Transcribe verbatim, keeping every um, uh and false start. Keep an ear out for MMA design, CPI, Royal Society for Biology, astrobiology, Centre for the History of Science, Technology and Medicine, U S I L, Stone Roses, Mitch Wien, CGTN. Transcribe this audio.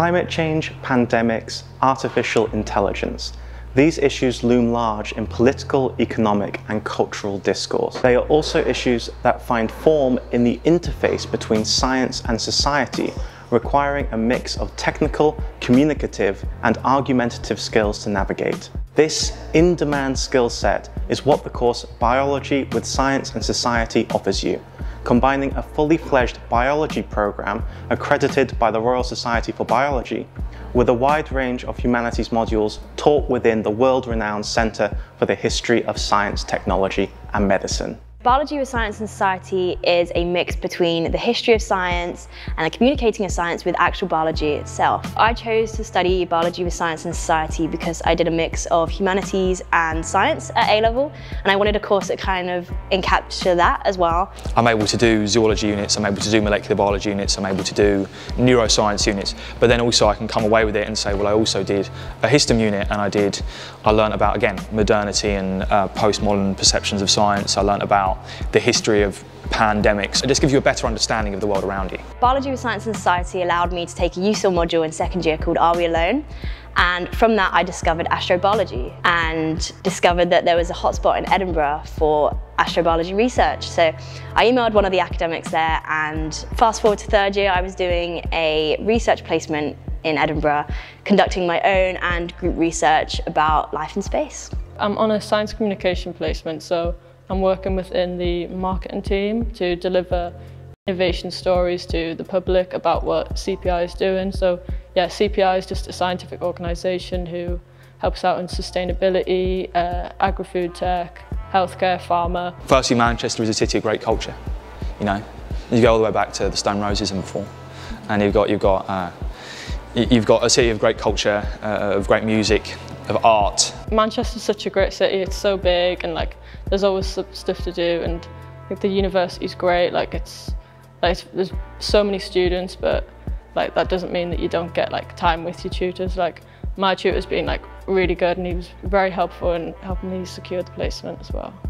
climate change, pandemics, artificial intelligence. These issues loom large in political, economic, and cultural discourse. They are also issues that find form in the interface between science and society, requiring a mix of technical, communicative, and argumentative skills to navigate. This in-demand skill set is what the course Biology with Science and Society offers you, combining a fully fledged biology program accredited by the Royal Society for Biology with a wide range of humanities modules taught within the world-renowned Centre for the History of Science, Technology and Medicine. Biology with Science and Society is a mix between the history of science and the communicating of science with actual biology itself. I chose to study Biology with Science and Society because I did a mix of humanities and science at A level, and I wanted a course that kind of encapsulated that as well. I'm able to do zoology units, I'm able to do molecular biology units, I'm able to do neuroscience units, but then also I can come away with it and say, well, I also did a histam unit, and I did, I learned about, again, modernity and uh, postmodern perceptions of science. I learned about the history of pandemics. It just gives you a better understanding of the world around you. Biology with Science and Society allowed me to take a U S I L module in second year called Are We Alone? And from that I discovered astrobiology and discovered that there was a hotspot in Edinburgh for astrobiology research. So I emailed one of the academics there, and fast forward to third year I was doing a research placement in Edinburgh, conducting my own and group research about life in space. I'm on a science communication placement, so I'm working within the marketing team to deliver innovation stories to the public about what C P I is doing. So yeah, C P I is just a scientific organisation who helps out in sustainability, uh, agri-food tech, healthcare, pharma. Firstly, Manchester is a city of great culture. You know, you go all the way back to the Stone Roses and before, and you've got you've got uh, you've got a city of great culture, uh, of great music, of art. Manchester's such a great city, it's so big, and like there's always stuff to do, and like the university's great, like it's like it's, there's so many students, but like that doesn't mean that you don't get like time with your tutors. Like my tutor's been like really good, and he was very helpful in helping me secure the placement as well.